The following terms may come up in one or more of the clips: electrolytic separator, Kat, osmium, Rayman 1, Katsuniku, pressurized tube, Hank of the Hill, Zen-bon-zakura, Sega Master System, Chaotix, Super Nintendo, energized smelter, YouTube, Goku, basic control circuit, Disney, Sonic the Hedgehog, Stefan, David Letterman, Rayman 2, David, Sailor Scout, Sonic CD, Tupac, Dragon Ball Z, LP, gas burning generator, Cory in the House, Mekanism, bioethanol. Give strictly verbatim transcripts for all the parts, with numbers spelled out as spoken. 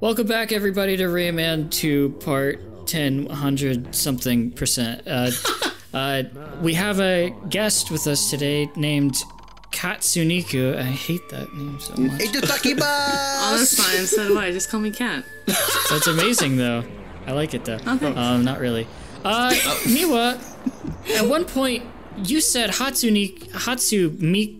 Welcome back, everybody, to Rayman two part ten, one hundred something percent. Uh, uh, we have a guest with us today named Katsuniku. I hate that name so much. Oh, that's fine. So do I. Just call me Kat. That's amazing, though. I like it, though. Okay. Um, not really. Uh, oh. Miwa, at one point, you said Hatsune, Hatsune Miku.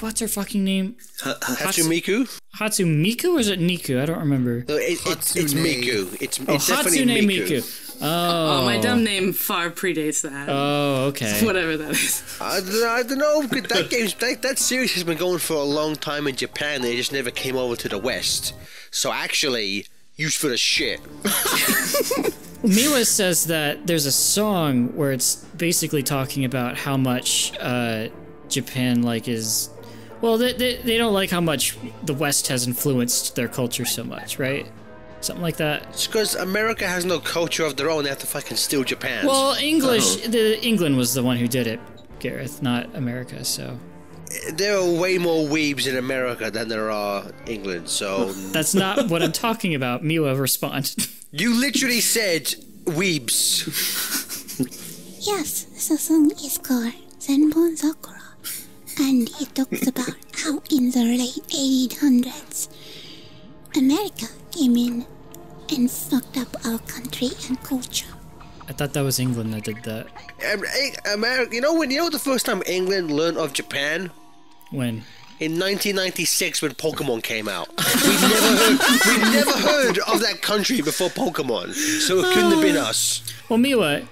What's her fucking name? H Hatsune Miku? Hatsune Miku, or is it Niku? I don't remember. No, it, it's, it's Miku. It's, oh, it's Hatsune Miku. Miku. Oh. Oh, my dumb name far predates that. Oh, okay. Whatever that is. I don't, I don't know. That game's that, that series has been going for a long time in Japan. They just never came over to the West. So actually, useful as shit. Miwa says that there's a song where it's basically talking about how much uh, Japan like is. Well, they, they, they don't like how much the West has influenced their culture so much, right? Something like that. It's because America has no culture of their own. They have to fucking steal Japan. Well, English, oh. the, England was the one who did it, Gareth, not America, so. There are way more weebs in America than there are England, so. Well, that's not what I'm talking about. Miwa, respond. You literally said weebs. Yes, the song is called Zen-bon-zakura. And it talks about how in the late eighteen hundreds, America came in and fucked up our country and culture. I thought that was England that did that. Um, America, you know when you know the first time England learned of Japan? When? In nineteen ninety-six, when Pokemon came out. We've never heard, we've never heard of that country before Pokemon, so it couldn't have been us. Well, Miwa,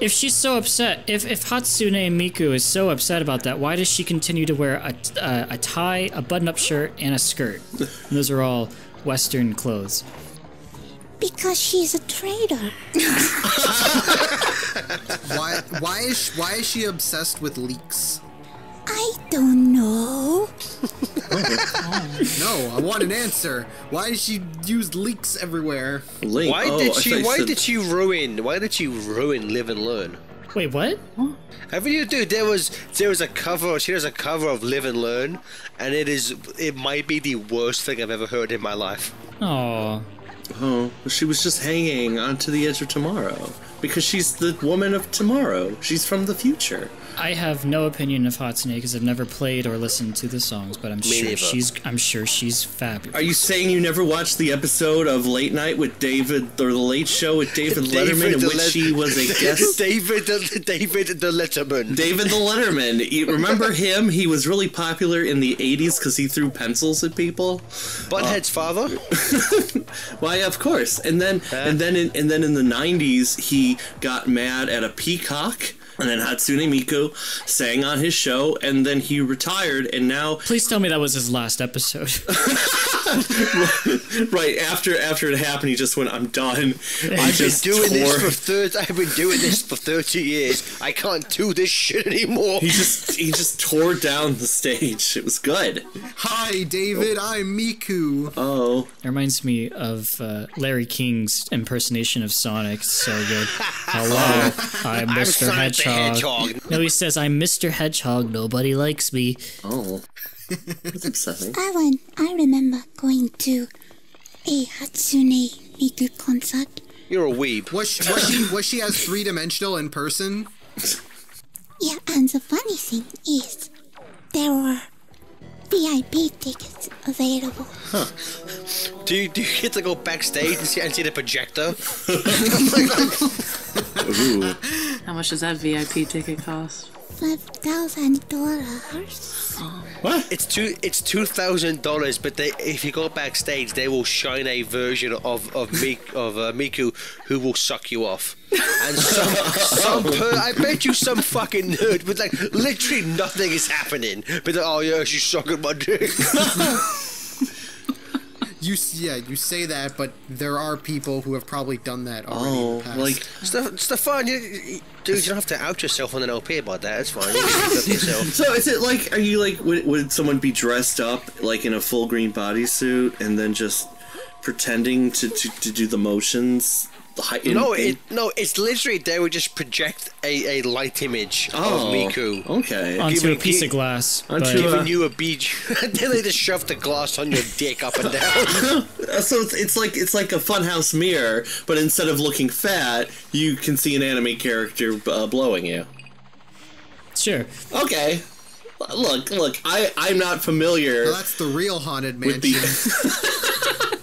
if she's so upset, if, if Hatsune Miku is so upset about that, why does she continue to wear a, a, a tie, a button-up shirt, and a skirt? And those are all Western clothes. Because she's a traitor. why, why, is, why is she obsessed with leaks? I don't know. No, I want an answer. Why did she use leaks everywhere? Link. Why oh, did she? Why did she ruin? Why did she ruin Live and Learn? Wait, what? Huh? I mean, you dude, there was there was a cover. She does a cover of Live and Learn, and it is it might be the worst thing I've ever heard in my life. Oh. Oh, she was just hanging onto the edge of tomorrow because she's the woman of tomorrow. She's from the future. I have no opinion of Hatsune because I've never played or listened to the songs, but I'm Me sure either. she's I'm sure she's fabulous. Are you saying you never watched the episode of Late Night with David, or the Late Show with David Letterman, David in which Let she was a guest? David, the, David the Letterman. David the Letterman. You remember him? He was really popular in the eighties because he threw pencils at people. Butthead's uh, father. Why, of course. And then, huh? and then, in, and then in the nineties, he got mad at a peacock. And then Hatsune Miku sang on his show, and then he retired, and now... Please tell me that was his last episode. Right, after after it happened, he just went, I'm done. I've been doing this for thirty, I've been doing this for thirty years. I can't do this shit anymore. He just, he just tore down the stage. It was good. Hi, David, I'm Miku. Oh. It reminds me of uh, Larry King's impersonation of Sonic. It's so good. Hello, I'm Mister Hedgehog. Hedgehog. No, he says, I'm Mister Hedgehog, nobody likes me. Oh. That's upsetting. Alan, I remember going to a Hatsune Miku concert. You're a weeb. Was she, was she, was she as three-dimensional in person? Yeah, and the funny thing is, there were V I P tickets available. Huh. Do you, do you get to go backstage and see, and see the projector? Ooh. How much does that V I P ticket cost? Five thousand dollars. What? It's two. It's two thousand dollars. But they, if you go backstage, they will shine a version of of Miku, of uh, Miku who will suck you off. And some, some per, I bet you some fucking nerd with like literally nothing is happening. But like, oh yeah, she's sucking my dick. You yeah, you say that, but there are people who have probably done that already. Oh, in the past. Like Steph Stefan, you, you, dude, you don't have to out yourself on an O P about that. It's fine. You so is it like? Are you like? Would, would someone be dressed up like in a full green bodysuit and then just pretending to to, to do the motions In, no, it, in... no, it's literally they would just project a, a light image oh, of Miku. Okay. Onto giving, a piece give, of glass. Onto giving a... you a beach. Then they just shove the glass on your dick up and down. So it's, it's like it's like a funhouse mirror, but instead of looking fat, you can see an anime character uh, blowing you. Sure. Okay. Look, look, I, I'm not familiar. Well, that's the real haunted mansion. The...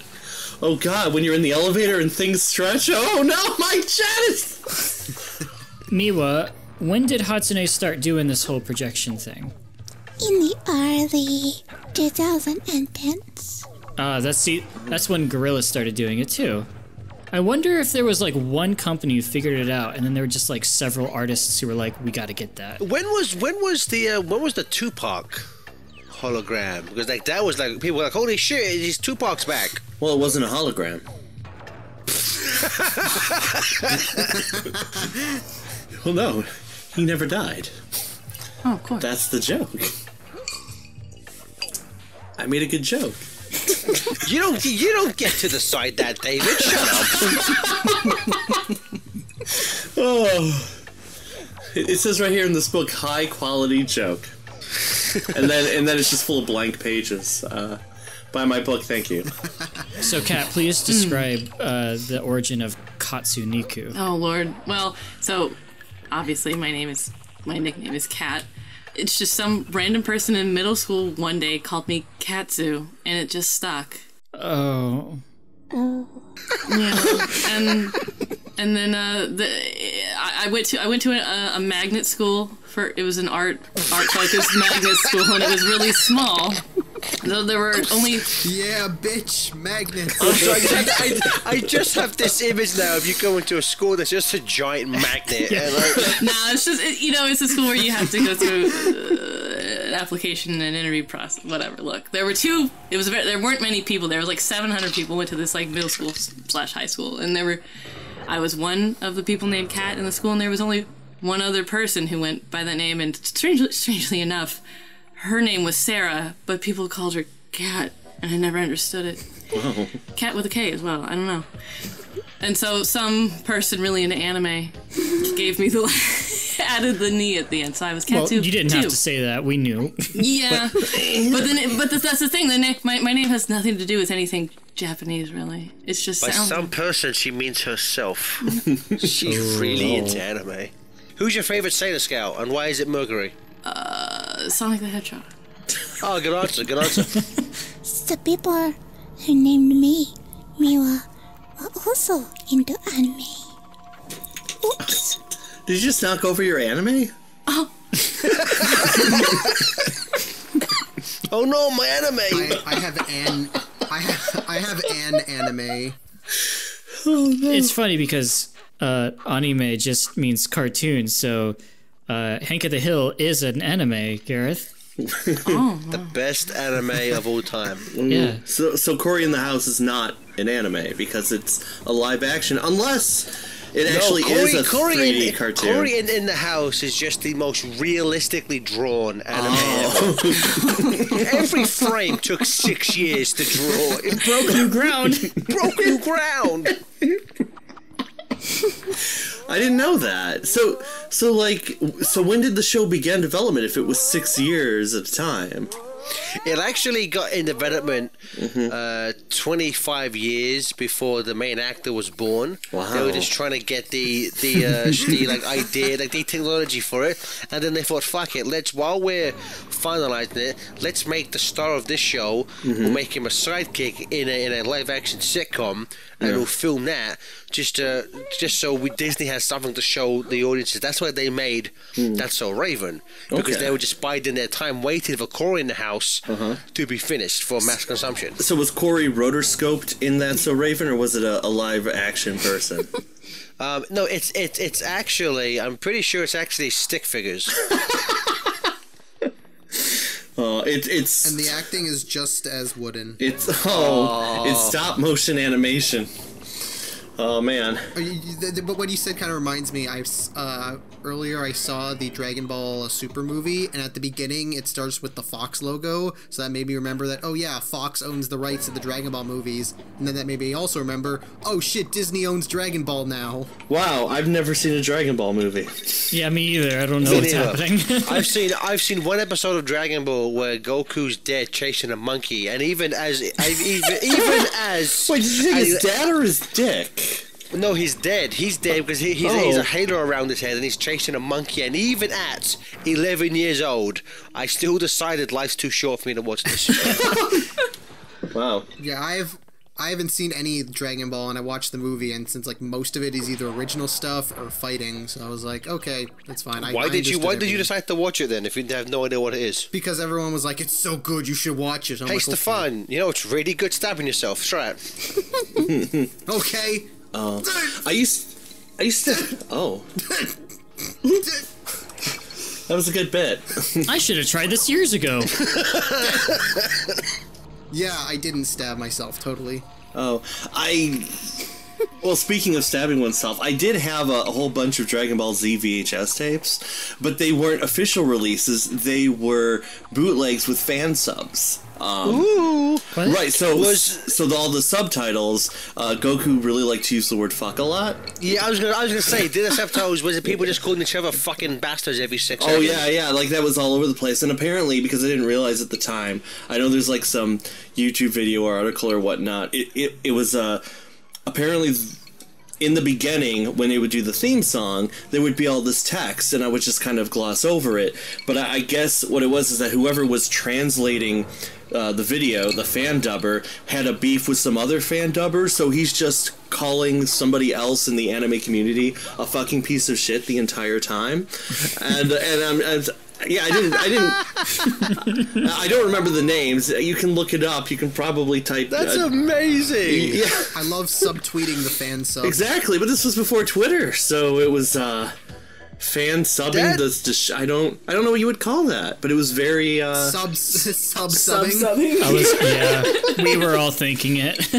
oh God, when you're in the elevator and things stretch. Oh no, my chest! Miwa, when did Hatsune start doing this whole projection thing? In the early two thousands. Ah, uh, that's the, that's when Gorilla started doing it too. I wonder if there was like one company who figured it out, and then there were just like several artists who were like, "We got to get that." When was when was the uh, when was the Tupac hologram? Because like that was like people were like, "Holy shit, is Tupac's back?" Well, it wasn't a hologram. Well, no, he never died. Oh, of course. That's the joke. I made a good joke. You don't you don't get to decide that, David. Shut up. Oh, it, it says right here in this book, high quality joke, and then and then it's just full of blank pages. Uh, buy my book, thank you. So, Kat, please describe mm. uh, the origin of Katsuniku. Oh Lord, well, so obviously my name is my nickname is Kat. It's just some random person in middle school one day called me Katsu, and it just stuck. Oh. Oh. Yeah. And and then uh, the I, I went to I went to a, a magnet school for it was an art art focused magnet school, and it was really small. No, there were only yeah, bitch, magnets. I'm sorry, I, I, I just have this image now of you going to a school that's just a giant magnet. Yeah. Like... No, it's just it, you know, it's a school where you have to go through uh, an application and an interview process, whatever. Look, there were two. It was there weren't many people. There was like seven hundred people went to this like middle school slash high school, and there were. I was one of the people named Kat in the school, and there was only one other person who went by that name, and strangely, strangely enough. Her name was Sarah, but people called her Kat, and I never understood it. Wow. Kat with a K as well, I don't know. And so some person really into anime gave me the... added the knee at the end, so I was Katsu. Well, you didn't too. have to say that, we knew. Yeah, but, but then, it, but that's the thing, the name, my, my name has nothing to do with anything Japanese, really. It's just By sound. some person, she means herself. She's oh. really into anime. Who's your favorite Sailor Scout, and why is it Mercury? Uh, Sonic the Hedgehog. Oh, good answer, good answer. The people who named me Miwa were also into anime. Oops. Did you just knock over your anime? Oh. Oh no, my anime! I, I have an I have I have an anime. Oh, no. It's funny because uh, anime just means cartoon, so. Uh, Hank of the Hill is an anime, Gareth. Oh, wow. The best anime of all time. Yeah. So, so Cory in the House is not an anime because it's a live action, unless it no, actually Cory, is a Cory three D in, cartoon. Cory in, in the House is just the most realistically drawn anime oh. ever. Every frame took six years to draw. It broke new ground. Broke new ground. I didn't know that. So, so like, so when did the show begin development? If it was six years of time, it actually got in development mm-hmm. uh, twenty-five years before the main actor was born. Wow! They were just trying to get the the, uh, the like idea, like the technology for it, and then they thought, "Fuck it, let's while we're finalizing it, let's make the star of this show, mm-hmm. we'll make him a sidekick in a in a live action sitcom." And yeah. we'll film that just uh, just so we Disney has something to show the audiences. That's why they made mm. That's So Raven, because okay. they were just biding their time waiting for Cory in the House uh-huh. to be finished for mass consumption. So was Cory rotoscoped in That's So Raven, or was it a, a live action person? um, no, it's it's it's actually I'm pretty sure it's actually stick figures. Oh, it, it's and the acting is just as wooden. It's oh, oh. it's stop motion animation. Oh man! But what you said kind of reminds me. I uh, earlier I saw the Dragon Ball Super movie, and at the beginning it starts with the Fox logo, so that made me remember that. Oh yeah, Fox owns the rights to the Dragon Ball movies, and then that made me also remember. Oh shit, Disney owns Dragon Ball now. Wow, I've never seen a Dragon Ball movie. Yeah, me either. I don't know what's happening. I've seen I've seen one episode of Dragon Ball where Goku's dead chasing a monkey, and even as I've even even as wait, did you think his dad or his dick? No, he's dead. He's dead because he, he's, oh. he's a halo around his head and he's chasing a monkey. And even at eleven years old, I still decided life's too short for me to watch this show. Wow. Yeah, I've, I haven't seen any Dragon Ball, and I watched the movie, and since like most of it is either original stuff or fighting, so I was like, okay, that's fine. I, why I did you Why everything. did you decide to watch it then if you have no idea what it is? Because everyone was like, it's so good, you should watch it. I'm Taste like, the okay. fun. You know, it's really good stabbing yourself. Try it. Okay. Uh, I used, I used to. Oh, that was a good bit. I should have tried this years ago. Yeah, I didn't stab myself totally. Oh, I. Well, speaking of stabbing oneself, I did have a, a whole bunch of Dragon Ball Z V H S tapes, but they weren't official releases. They were bootlegs with fan subs. Um, Ooh, right, so was, so the, all the subtitles. Uh, Goku really liked to use the word "fuck" a lot. Yeah, I was gonna, I was gonna say, did the subtitles was it people just calling each other "fucking bastards" every six? Oh yeah, yeah, like that was all over the place. And apparently, because I didn't realize at the time, I know there's like some YouTube video or article or whatnot. It it, it was uh, apparently. In the beginning, when they would do the theme song, there would be all this text, and I would just kind of gloss over it. But I, I guess what it was is that whoever was translating uh, the video, the fan dubber, had a beef with some other fan dubber, so he's just calling somebody else in the anime community a fucking piece of shit the entire time. and and I'm... And, yeah, I didn't. I didn't. I don't remember the names. You can look it up. You can probably type. That's uh, amazing. Yeah. I love subtweeting the fan sub. Exactly, but this was before Twitter, so it was uh, fan subbing. The, the I don't. I don't know what you would call that, but it was very uh, sub sub subbing. Sub -subbing. I was, yeah, we were all thinking it.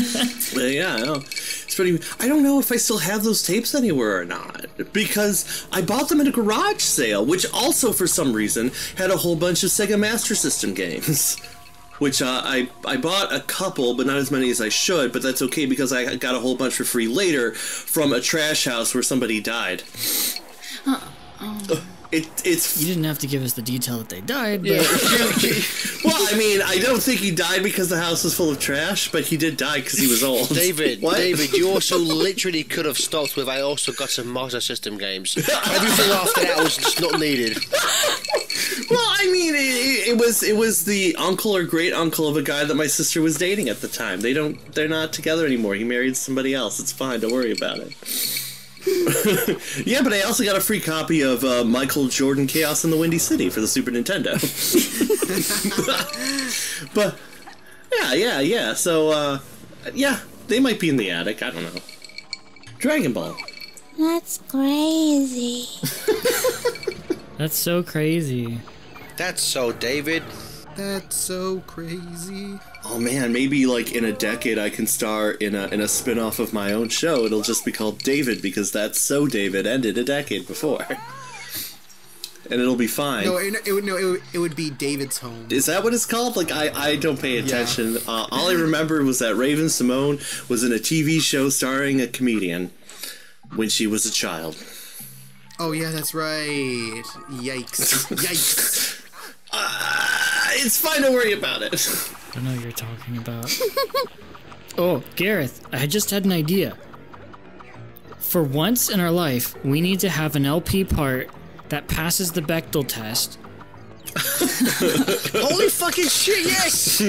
Yeah, no, it's pretty. I don't know if I still have those tapes anywhere or not. Because I bought them at a garage sale, which also, for some reason, had a whole bunch of Sega Master System games. Which uh, I, I bought a couple, but not as many as I should, but that's okay because I got a whole bunch for free later from a trash house where somebody died. Uh, um, it, it's, you didn't have to give us the detail that they died, but... Yeah. Well, I mean, I don't think he died because the house was full of trash, but he did die because he was old. David, what? David, you also literally could have stopped with, I also got some Master System games. Everything after that was just not needed. Well, I mean, it, it was it was the uncle or great uncle of a guy that my sister was dating at the time. They don't, they're not together anymore. He married somebody else. It's fine. Don't worry about it. Yeah, but I also got a free copy of uh, Michael Jordan Chaos in the Windy City for the Super Nintendo. But, yeah, yeah, yeah. So, uh, yeah, they might be in the attic. I don't know. Dragon Ball. That's crazy. That's so crazy. That's so David. That's so crazy. Oh man, maybe like in a decade I can star in a in a spin-off of my own show. It'll just be called David because That's So David ended a decade before. And it'll be fine. No, it, it would no, it, it would be David's Home. Is that what it's called? Like I, I don't pay attention. Yeah. Uh, all I remember was that Raven Simone was in a T V show starring a comedian when she was a child. Oh yeah, that's right. Yikes! Yikes! Uh, it's fine, don't worry about it. I don't know what you're talking about. Oh, Gareth, I just had an idea. For once in our life, we need to have an L P part that passes the Bechdel test. Holy fucking shit, yes!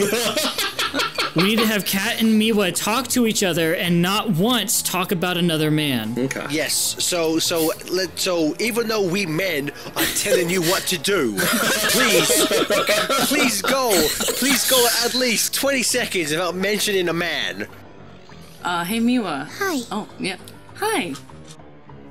We need to have Kat and Miwa talk to each other and not once talk about another man. Okay. Yes. So, so, let, so even though we men are telling you what to do, please, please go, please go at least twenty seconds without mentioning a man. Uh, hey Miwa. Hi. Oh, yeah. Hi.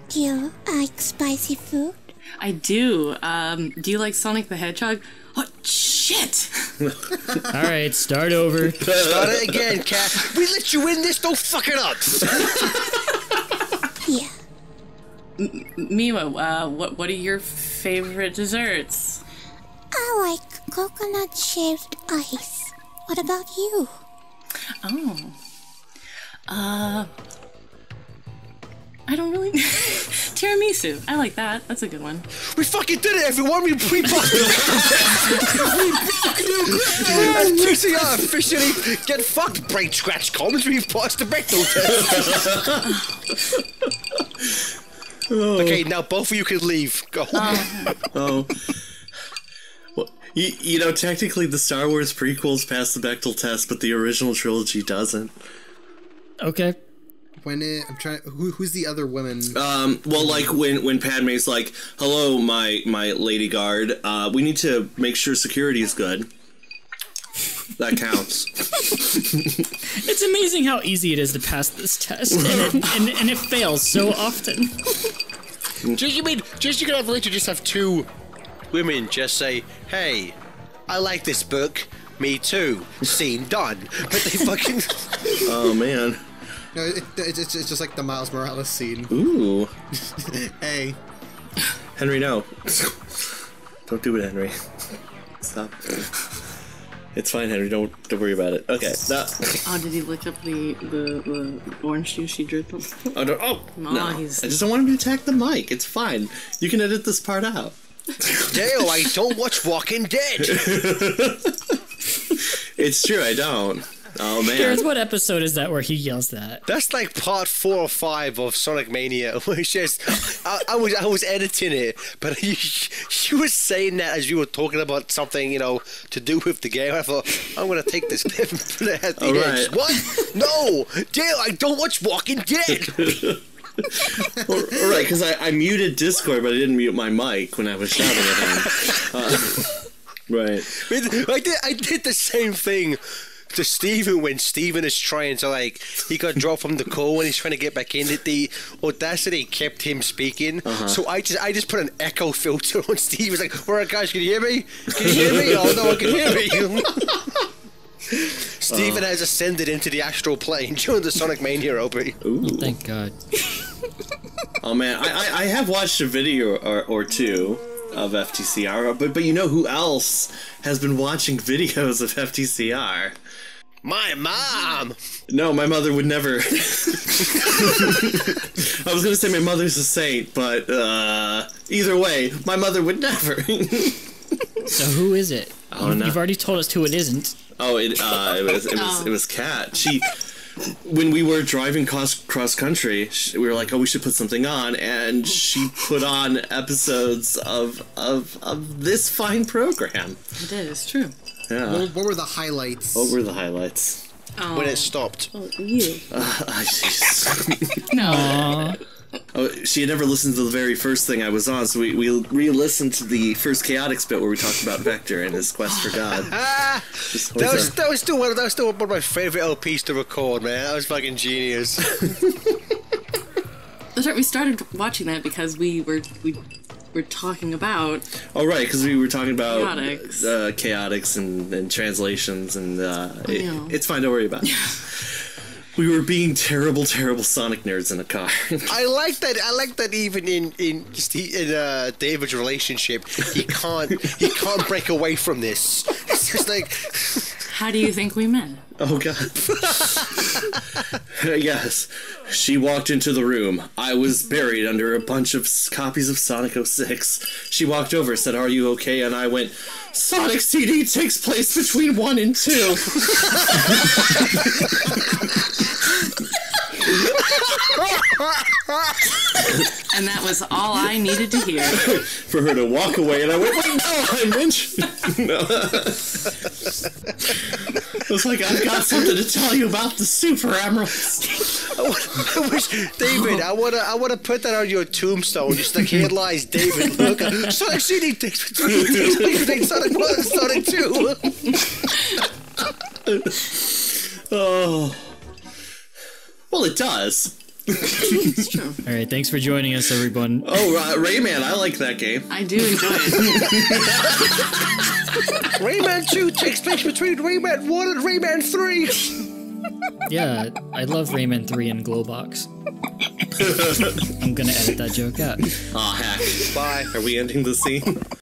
Do you like spicy food? I do. Um, do you like Sonic the Hedgehog? Oh, shit! Alright, start over. Start it again, Kat. We let you in this, don't fuck it up! M Miwa, uh, what what are your favorite desserts? I like coconut shaved ice. What about you? Oh, uh, I don't really. Tiramisu. I like that. That's a good one. We fucking did it, everyone. We pre busted We fucking did it. F T C R officially get fucked. Brain scratch comments. We passed the rectal test. Oh. Okay, now both of you can leave. Go. Oh. Oh. Well, you, you know, technically the Star Wars prequels pass the Bechdel test, but the original trilogy doesn't. Okay. When it, I'm trying. Who, who's the other woman? Um. Well, like when when Padme's like, "Hello, my my lady guard. Uh, we need to make sure security is good." That counts. It's amazing how easy it is to pass this test, and it, and, and it fails so often. Just you mean just you could have literally just have two women just say, "Hey, I like this book. Me too. Scene done." But they fucking. Oh man. No, it, it, it's just like the Miles Morales scene. Ooh. Hey. Henry, no. Don't do it, Henry. Stop. It's fine, Henry. Don't don't worry about it. Okay. No. Oh, did he lick up the the, the orange juice she dripped on? Oh no! Oh, no. No, he's... I just don't want him to attack the mic. It's fine. You can edit this part out. Dale, I don't watch Walking Dead. It's true, I don't. Oh man! Gareth, what episode is that where he yells that? That's like part four or five of Sonic Mania. Which is, I, I was I was editing it, but you you were saying that as you were talking about something, you know, to do with the game. I thought I'm gonna take this clip and put it at the edge. Right. What? No, Dale, I don't watch Walking Dead. All right, because I, I muted Discord, but I didn't mute my mic when I was shouting at him. Uh, right. I did I did the same thing to Steven when Steven is trying to, like, he got dropped from the call and he's trying to get back in. The audacity kept him speaking, uh-huh. So I just I just put an echo filter on Steve. It's like, "All right, guys, can you hear me? Can you hear me? Oh no, I can hear me." Steven uh. has ascended into the astral plane during the Sonic Mania O P. Ooh. Thank God. Oh man, I, I I have watched a video or or two of F T C R, but but you know who else has been watching videos of F T C R? My mom! No, my mother would never. I was gonna say my mother's a saint, but uh, either way, my mother would never. So who is it? Oh, you, no. You've already told us who it isn't. Oh, it uh, it was it was, oh. it was Kat. She, when we were driving cross cross country, she, we were like, "Oh, we should put something on," and she put on episodes of of of this fine program. It is true. Yeah. What, what were the highlights? What were the highlights? Oh. When it stopped. Oh, you. Uh, no. Oh, she had never listened to the very first thing I was on, so we, we re-listened to the first Chaotix bit where we talked about Vector and his quest for God. that, was, that, was still one of, that was still one of my favorite L Ps to record, man. That was fucking genius. That's right, we started watching that because we were... We We're talking about. Oh right, because we were talking about Chaotix, uh, Chaotix and, and translations, and uh, it, it's fine. Don't worry about it. We were being terrible, terrible Sonic nerds in a car. I like that. I like that. Even in in in uh, David's relationship, he can't he can't break away from this. It's just like, how do you think we met? Oh God. Yes, she walked into the room. I was buried under a bunch of copies of Sonic oh six. She walked over, said, "Are you okay?" And I went, "Sonic C D takes place between one and two." And that was all I needed to hear. For her to walk away, and I went, "Wait, no, I mentioned." No. I was like, "I've got something to tell you about the Super Emeralds." I, want, I wish, David, I wanna, I wanna put that on your tombstone. Just like, "Here lies David." Look, Sonic C D takes between Sonic One and Sonic Two. Oh. Well, it does. It's true. All right, thanks for joining us, everyone. Oh, uh, Rayman, I like that game. I do enjoy it. Rayman two takes place between Rayman one and Rayman three. Yeah, I love Rayman three and Glowbox. I'm gonna edit that joke out. Aw, oh, heck. Bye. Are we ending the scene?